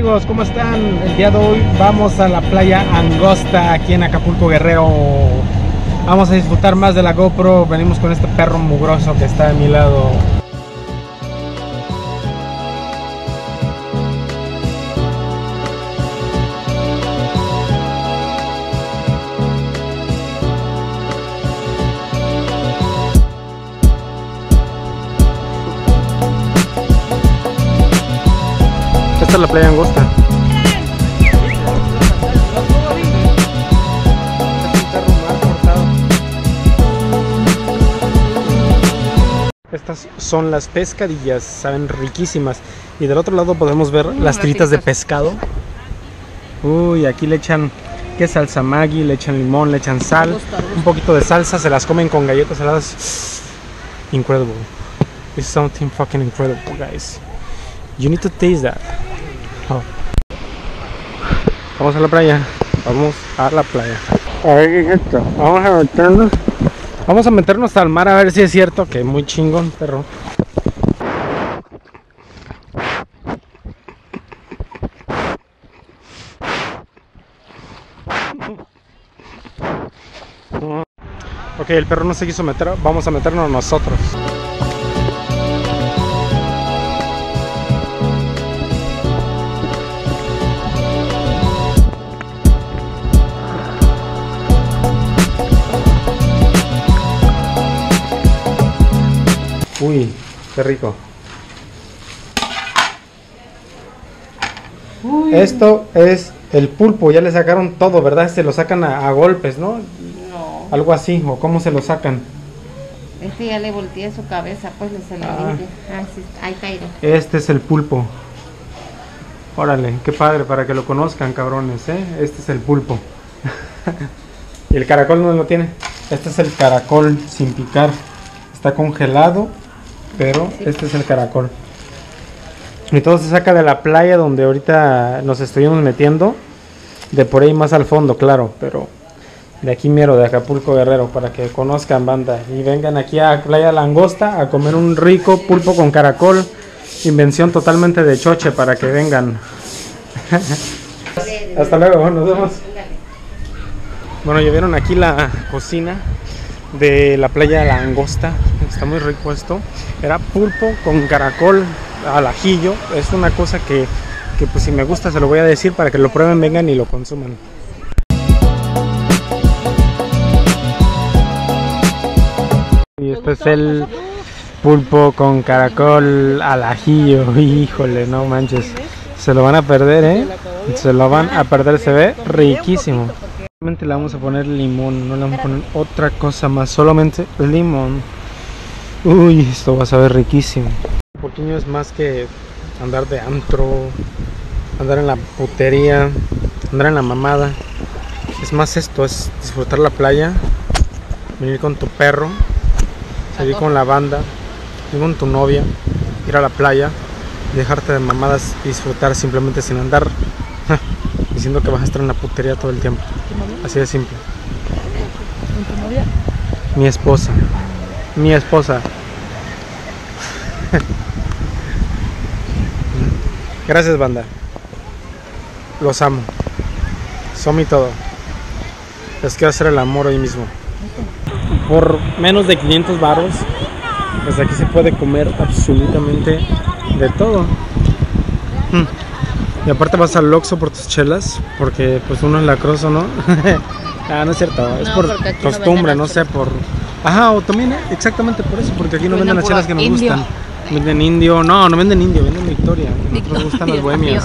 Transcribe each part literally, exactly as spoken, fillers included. Amigos, ¿cómo están? El día de hoy vamos a la playa Angosta aquí en Acapulco, Guerrero. Vamos a disfrutar más de la GoPro. Venimos con este perro mugroso que está a mi lado. Esta es la playa Angosta. Estas son las pescadillas, saben riquísimas. Y del otro lado podemos ver las tiritas de pescado. Uy, aquí le echan que salsa Maggi, le echan limón, le echan sal, un poquito de salsa, se las comen con galletas heladas. Incredible. It's something fucking incredible, guys. You need to taste that. Oh. Vamos a la playa. Vamos a la playa. A ver qué es esto. Vamos a meternos. Vamos a meternos al mar a ver si es cierto. Que muy chingón, perro. Ok, el perro no se quiso meter. Vamos a meternos nosotros. Uy, qué rico. Uy. Esto es el pulpo, ya le sacaron todo, ¿verdad? Se lo sacan a, a golpes, ¿no? No. Algo así, ¿o cómo se lo sacan? Este ya le volteé su cabeza, pues le se le ah. limpia. Ah, sí, ahí caído. Este es el pulpo. Órale, qué padre, para que lo conozcan, cabrones, ¿eh? Este es el pulpo. ¿Y el caracol no lo tiene? Este es el caracol sin picar. Está congelado. Pero este es el caracol. Y todo se saca de la playa donde ahorita nos estuvimos metiendo. De por ahí más al fondo, claro. Pero de aquí mero, de Acapulco, Guerrero. Para que conozcan, banda. Y vengan aquí a Playa La Angosta a comer un rico pulpo con caracol. Invención totalmente de choche para que vengan. Hasta luego, nos vemos. Bueno, ya vieron aquí la cocina de la playa La Angosta. Está muy rico esto. Era pulpo con caracol al ajillo. Es una cosa que, que pues si me gusta se lo voy a decir para que lo prueben, vengan y lo consuman. Y este es el pulpo con caracol al ajillo. Híjole, no manches. Se lo van a perder, ¿eh? Se lo van a perder, se ve riquísimo. Solamente le vamos a poner limón, no le vamos a poner otra cosa más, solamente limón. Uy, esto va a saber riquísimo. Porqueño es más que andar de antro, andar en la putería, andar en la mamada. Es más esto, es disfrutar la playa, venir con tu perro, salir con la banda, ir con tu novia, ir a la playa, dejarte de mamadas, disfrutar simplemente sin andar diciendo que vas a estar en la putería todo el tiempo. Así de simple. Mi esposa. Mi esposa. Gracias, banda. Los amo. Son mi todo. Les quiero hacer el amor hoy mismo. Por menos de quinientos varos, pues aquí se puede comer absolutamente de todo. Mm. Y aparte vas al Oxxo por tus chelas, porque pues uno es lacroso, ¿no? Ah, no es cierto, es no, por costumbre, no, no sé, por... Ajá, o también, exactamente por eso, porque aquí no venden las chelas que nos indio. gustan. Venden indio, no, no venden indio, venden Victoria, Victoria. Nos gustan las bohemias.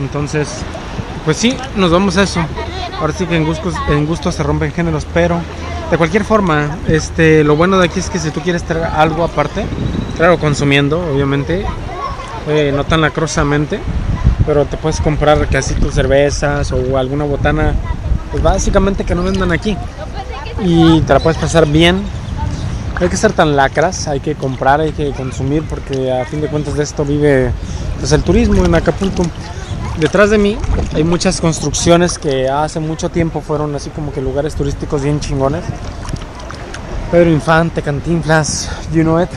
Entonces, pues sí, nos vamos a eso. Ahora sí que en gustos, en gustos se rompen géneros, pero de cualquier forma, este, lo bueno de aquí es que si tú quieres traer algo aparte, claro, consumiendo, obviamente, eh, no tan lacrosamente, pero te puedes comprar casi tus cervezas o alguna botana, pues básicamente que no vendan aquí. Y te la puedes pasar bien. No hay que ser tan lacras, hay que comprar, hay que consumir, porque a fin de cuentas de esto vive pues, el turismo en Acapulco. Detrás de mí hay muchas construcciones que hace mucho tiempo fueron así como que lugares turísticos bien chingones. Pedro Infante, Cantinflas, you know it.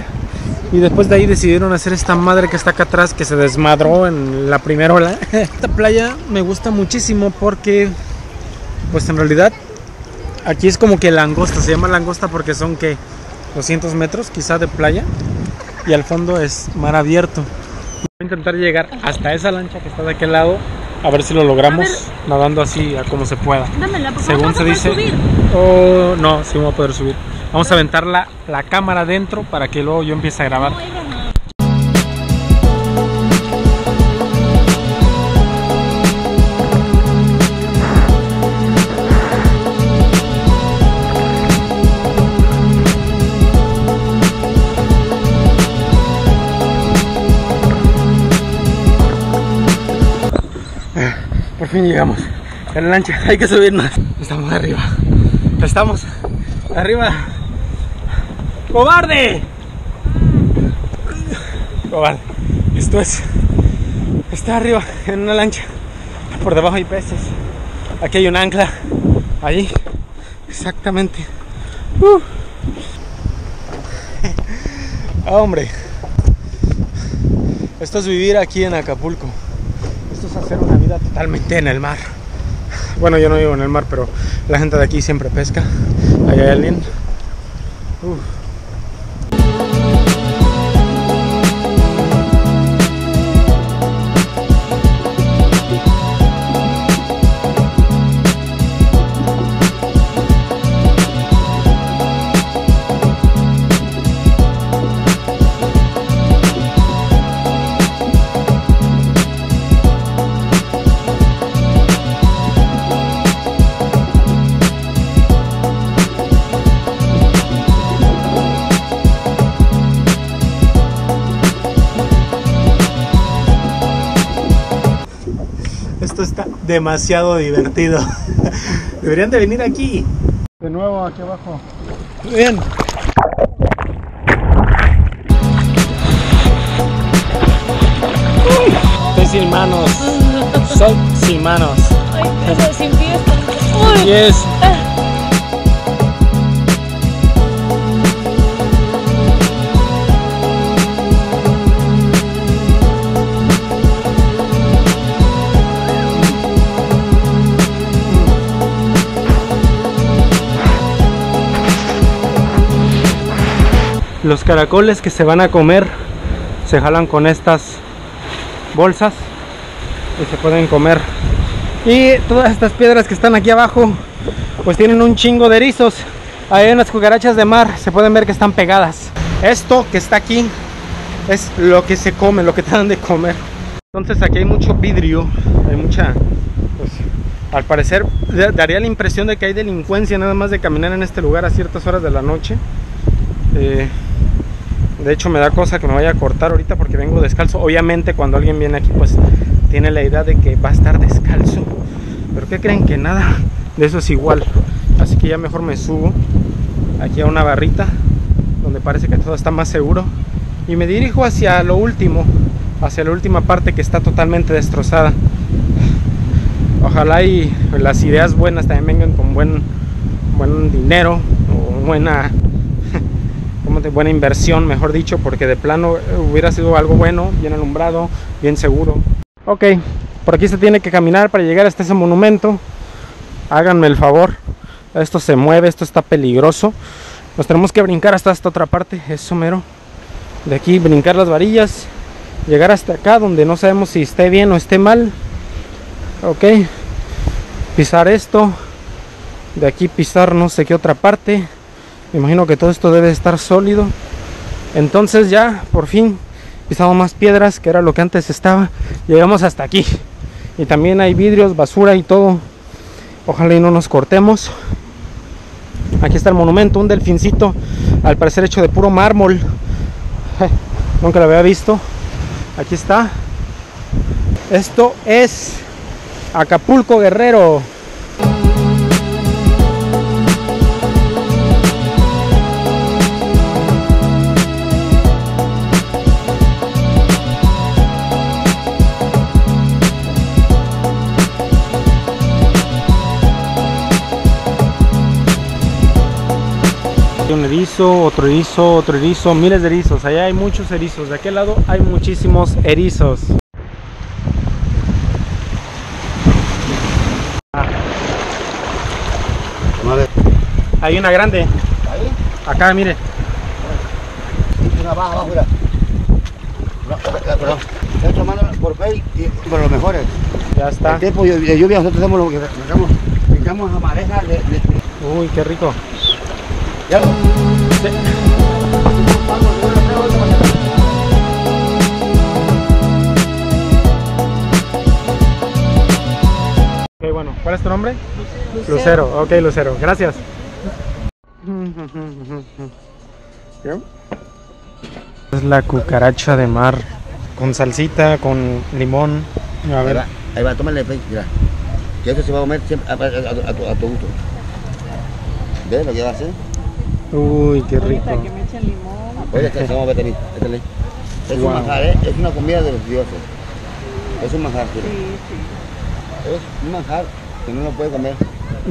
Y después de ahí decidieron hacer esta madre que está acá atrás, que se desmadró en la primera ola. Esta playa me gusta muchísimo porque, pues en realidad, aquí es como que la angosta. Se llama la angosta porque son, ¿qué? doscientos metros quizá de playa. Y al fondo es mar abierto. Voy a intentar llegar hasta esa lancha que está de aquel lado. A ver si lo logramos nadando así a como se pueda. Dámela, por favor. Según se dice... ¿Subir? Oh, no, sí vamos a poder subir. Vamos a aventar la, la cámara adentro para que luego yo empiece a grabar. Por fin llegamos. En la lancha hay que subirnos. Estamos arriba. Estamos arriba. ¡Cobarde! Cobarde. Esto es. Está arriba en una lancha. Por debajo hay peces. Aquí hay un ancla. Ahí. Exactamente. Uh. Hombre. Esto es vivir aquí en Acapulco. Esto es hacer una vida totalmente en el mar. Bueno, yo no vivo en el mar, pero la gente de aquí siempre pesca. Ahí hay alguien. Uh. Está demasiado divertido. Deberían de venir aquí. De nuevo aquí abajo. Bien. Estoy sin manos. Soy sin manos. Ay, pero sin pies. Uy. Yes. Los caracoles que se van a comer se jalan con estas bolsas y se pueden comer. Y todas estas piedras que están aquí abajo pues tienen un chingo de erizos. Hay unas cucarachas de mar, se pueden ver que están pegadas. Esto que está aquí es lo que se come, lo que te dan de comer. Entonces aquí hay mucho vidrio, hay mucha... Pues, al parecer daría la impresión de que hay delincuencia nada más de caminar en este lugar a ciertas horas de la noche. Eh, de hecho me da cosa que me vaya a cortar ahorita porque vengo descalzo. Obviamente cuando alguien viene aquí pues tiene la idea de que va a estar descalzo, pero ¿qué creen? Que nada de eso es igual. Así que ya mejor me subo aquí a una barrita donde parece que todo está más seguro y me dirijo hacia lo último, hacia la última parte que está totalmente destrozada. Ojalá y las ideas buenas también vengan con buen, buen dinero o buena... de buena inversión, mejor dicho, porque de plano hubiera sido algo bueno, bien alumbrado, bien seguro. Ok, por aquí se tiene que caminar para llegar hasta ese monumento. Háganme el favor, esto se mueve, esto está peligroso. Nos tenemos que brincar hasta esta otra parte, eso mero. De aquí brincar las varillas, llegar hasta acá donde no sabemos si esté bien o esté mal. Ok, pisar esto, de aquí pisar no sé qué otra parte. Me imagino que todo esto debe estar sólido. Entonces ya, por fin, pisamos más piedras, que era lo que antes estaba. Llegamos hasta aquí. Y también hay vidrios, basura y todo. Ojalá y no nos cortemos. Aquí está el monumento, un delfincito, al parecer hecho de puro mármol. Nunca lo había visto. Aquí está. Esto es Acapulco, Guerrero. erizo, otro erizo, otro erizo, miles de erizos. Allá hay muchos erizos, de aquel lado hay muchísimos erizos. Vale. Hay una grande. ¿Ahí? Acá, mire. Una baja, baja, mira. No, perdón. Estoy tomando por pay y por los mejores. Ya está. El tiempo de lluvia, nosotros hacemos lo que sacamos. Picamos a mareja. Le, le... Uy, qué rico. Ya. Sí. Ok, bueno. ¿Cuál es tu nombre? Lucero. Lucero. Ok, Lucero. Gracias. Es la cucaracha de mar con salsita, con limón. A ver. Ahí va, ahí va, tómale, mira. Que eso se va a comer siempre a, a, a, a, tu, a tu gusto. ¿Ves lo que va a hacer? Uy, qué rico. Ahorita que me echen limón. Oye, este, vamos a ver, este, este, este. Es wow. Un manjar, ¿eh? Es una comida de los dioses. Es un manjar, ¿sí? Sí, sí. Es un manjar que no lo puede comer.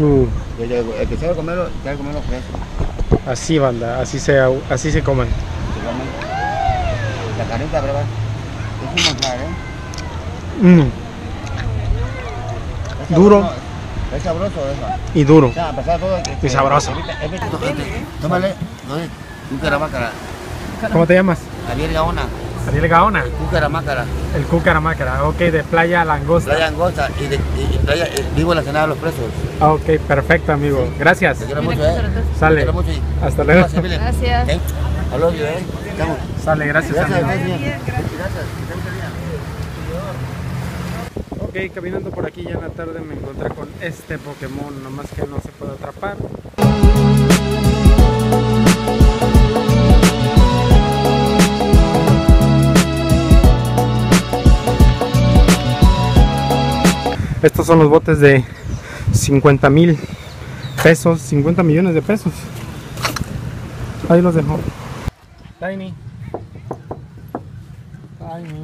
Uh. El, el, el que sabe comerlo, sabe comerlo fresco. Así, banda, así se, así se comen. Se comen. La carnita, prueba. Es un manjar, ¿eh? Mm. Es duro. Es sabroso eso. Y duro. O sea, a pesar de todo, es, y sabroso. Es, es, es, tómale, tómale, cucaramácara. ¿Cómo te llamas? Ariel Gaona. Ariel Gaona. El cucaramácara. El cucaramácara, ok, de playa la angosta. Playa angosta y, de, y playa, vivo en la cenada de los presos. Ok, perfecto, amigo. Sí. Gracias. Te quiero mucho, eh. Sale. Te quiero mucho y... Hasta luego. Gracias. ¿Eh? Hablo yo, eh. Estamos. Sale, gracias. Gracias, amigo. Gracias. Gracias. Ok, caminando por aquí ya en la tarde me encontré con este Pokémon, nomás que no se puede atrapar. Estos son los botes de cincuenta mil pesos, cincuenta millones de pesos. Ahí los dejo. Tiny. Tiny.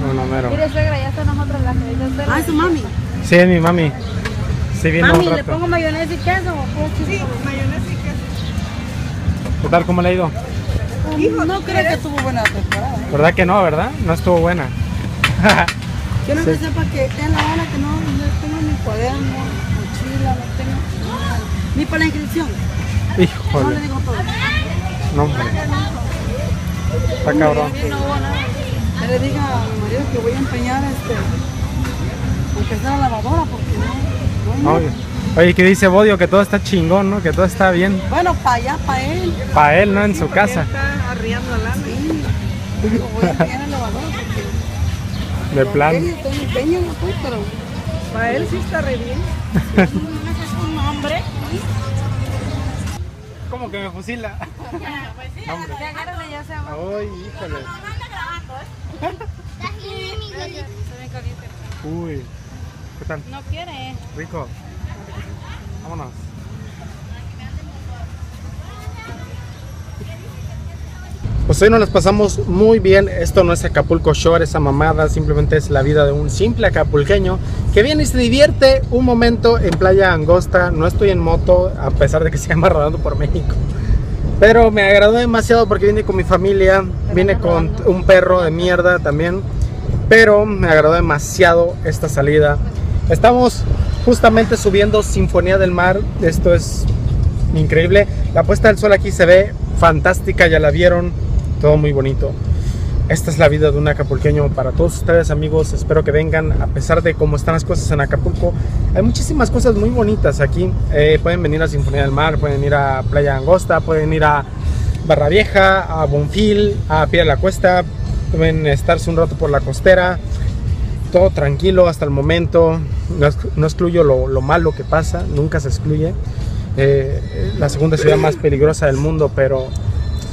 No, no, mire, suegra, ya están nosotros las que... Ah, ¿es su mami? Sí, es mi mami. Sí, vino mami, ¿le pongo mayonesa y queso? Sí, mayonesa y queso. ¿Qué tal? ¿Cómo le ha ido? Hijo, no creo que estuvo buena la temporada. ¿Verdad que no, verdad? No estuvo buena. Yo no sí. Que sepa que esté en la hora que no, no tengo ni cuaderno, mochila, no tengo nada. Ni para la inscripción. Híjole. No le digo todo. No, hombre. Está cabrón. Le diga a mi marido que voy a empeñar este, aunque sea la lavadora, porque no. Oye, oye, que dice Bodio que todo está chingón, ¿no? Que todo está bien. Bueno, para allá, para él. Para él, ¿no? En sí, su casa. Está arriando lana. Sí. Digo, voy a empeñar la lavadora porque... De plan. Estoy empeñando, pues, pero para él sí está re bien. Es un hombre. ¿Cómo que me fusila? Pues sí, te agárrale ya se va. Ay, híjole. Uy, ¿qué tal? No quiere. Rico. Vámonos. Pues hoy nos las pasamos muy bien. Esto no es Acapulco Shore, esa mamada. Simplemente es la vida de un simple acapulqueño que viene y se divierte un momento en playa angosta. No estoy en moto, a pesar de que se llama Rodando por México. Pero me agradó demasiado porque vine con mi familia, vine con un perro de mierda también. Pero me agradó demasiado esta salida. Estamos justamente subiendo Sinfonía del Mar. Esto es increíble. La puesta del sol aquí se ve fantástica, ya la vieron. Todo muy bonito. Esta es la vida de un acapulqueño para todos ustedes, amigos. Espero que vengan, a pesar de cómo están las cosas en Acapulco. Hay muchísimas cosas muy bonitas aquí. Eh, pueden venir a Sinfonía del Mar, pueden ir a Playa Angosta, pueden ir a Barra Vieja, a Bonfil, a Pie de la Cuesta. Pueden estarse un rato por la costera. Todo tranquilo hasta el momento. No, no excluyo lo, lo malo que pasa, nunca se excluye. Eh, la segunda ciudad más peligrosa del mundo, pero...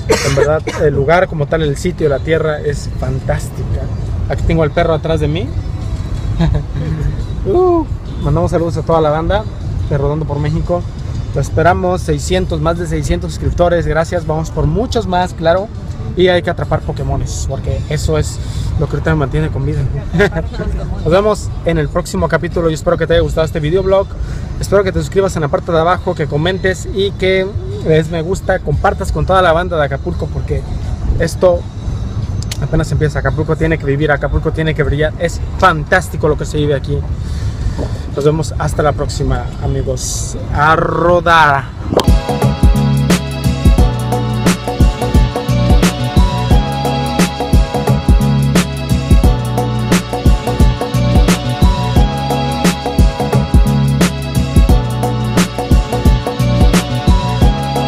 En verdad, el lugar como tal, el sitio, la tierra es fantástica. Aquí tengo al perro atrás de mí. uh, mandamos saludos a toda la banda de Rodando por México. Lo esperamos, seiscientos, más de seiscientos suscriptores. Gracias, vamos por muchos más, claro. y hay que atrapar Pokémones, porque eso es lo que ahorita me mantiene con vida. Nos vemos en el próximo capítulo. Yo espero que te haya gustado este videoblog. Espero que te suscribas en la parte de abajo, que comentes y que des me gusta, compartas con toda la banda de Acapulco, porque esto apenas empieza. Acapulco tiene que vivir, Acapulco tiene que brillar. Es fantástico lo que se vive aquí. Nos vemos hasta la próxima, amigos. A rodar.